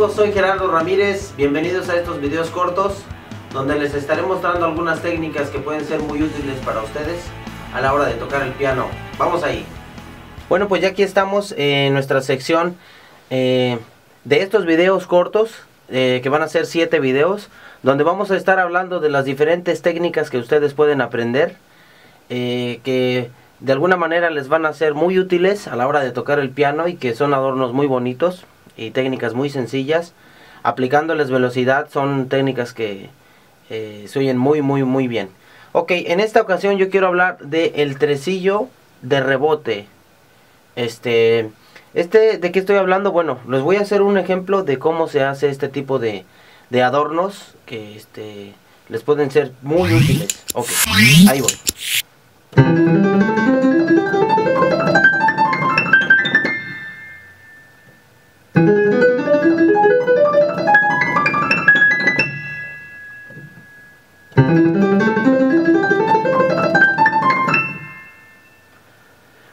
amigos, soy Gerardo Ramírez, bienvenidos a estos videos cortos donde les estaré mostrando algunas técnicas que pueden ser muy útiles para ustedes a la hora de tocar el piano. Vamos ahí. Bueno, pues ya aquí estamos en nuestra sección de estos videos cortos, que van a ser 7 videos, donde vamos a estar hablando de las diferentes técnicas que ustedes pueden aprender, que de alguna manera les van a ser muy útiles a la hora de tocar el piano y que son adornos muy bonitos y técnicas muy sencillas. Aplicándoles velocidad, son técnicas que se oyen muy bien. Ok, en esta ocasión yo quiero hablar de el tresillo de rebote. ¿De qué estoy hablando? Bueno, les voy a hacer un ejemplo de cómo se hace este tipo de adornos que les pueden ser muy útiles. Ok, ahí voy.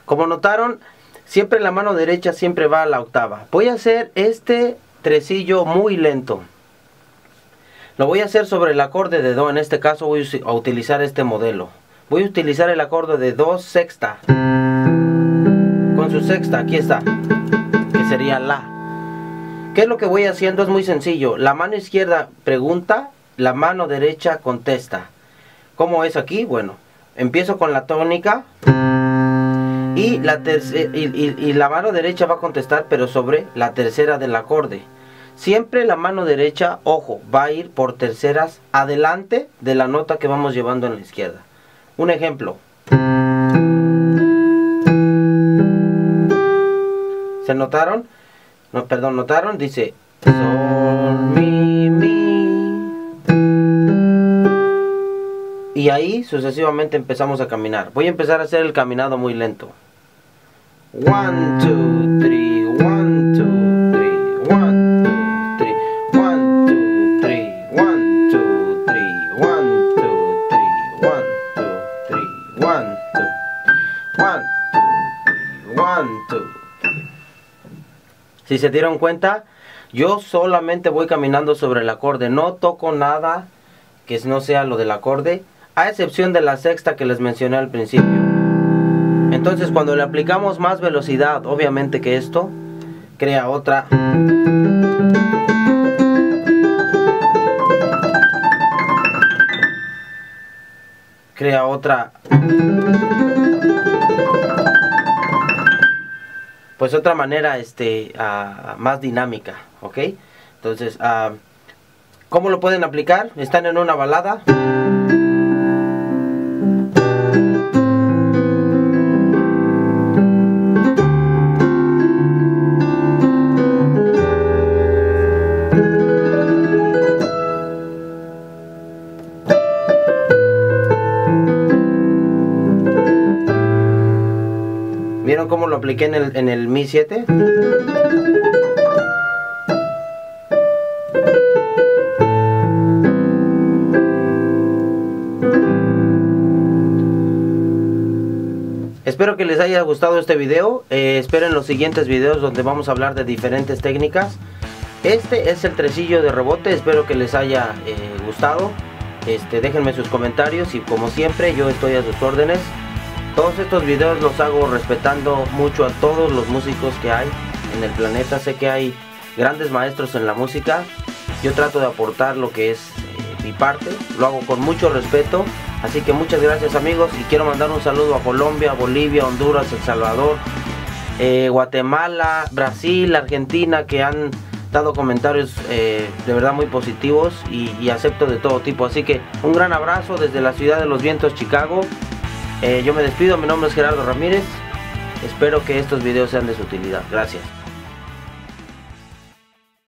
Como notaron, siempre la mano derecha siempre va a la octava. Voy a hacer este tresillo muy lento. Lo voy a hacer sobre el acorde de do. En este caso voy a utilizar este modelo. Voy a utilizar el acorde de do sexta. Con su sexta, aquí está, que sería la. ¿Qué es lo que voy haciendo? Es muy sencillo. La mano izquierda pregunta, la mano derecha contesta. ¿Cómo es aquí? Bueno, empiezo con la tónica. Y la mano derecha va a contestar, pero sobre la tercera del acorde. Siempre la mano derecha, ojo, va a ir por terceras adelante de la nota que vamos llevando en la izquierda. Un ejemplo. ¿Se notaron? No, perdón, ¿notaron? Dice sol, mi, mi. Y ahí sucesivamente empezamos a caminar. Voy a empezar a hacer el caminado muy lento. 1, 2, 3, 1, 2, 3, 1, 2, 3, 1, 2, 3, 1, 2, 3, 1, 2, 3, 1, 2, 3, 1, 2, 3, 1, 2. Si se dieron cuenta, yo solamente voy caminando sobre el acorde, no toco nada que no sea lo del acorde, a excepción de la sexta que les mencioné al principio. Entonces cuando le aplicamos más velocidad, obviamente que esto crea otra. Pues otra manera más dinámica, ¿ok? Entonces, ¿cómo lo pueden aplicar? Están en una balada. ¿Vieron cómo lo apliqué en el Mi 7? Espero que les haya gustado este video. Esperen los siguientes videos donde vamos a hablar de diferentes técnicas. Este es el tresillo de rebote. Espero que les haya gustado. Déjenme sus comentarios y como siempre yo estoy a sus órdenes. Todos estos videos los hago respetando mucho a todos los músicos que hay en el planeta. Sé que hay grandes maestros en la música. Yo trato de aportar lo que es mi parte. Lo hago con mucho respeto. Así que muchas gracias, amigos. Y quiero mandar un saludo a Colombia, Bolivia, Honduras, El Salvador, Guatemala, Brasil, Argentina, que han dado comentarios de verdad muy positivos y acepto de todo tipo. Así que un gran abrazo desde la ciudad de los vientos, Chicago. Yo me despido, mi nombre es Gerardo Ramírez, espero que estos videos sean de su utilidad, gracias.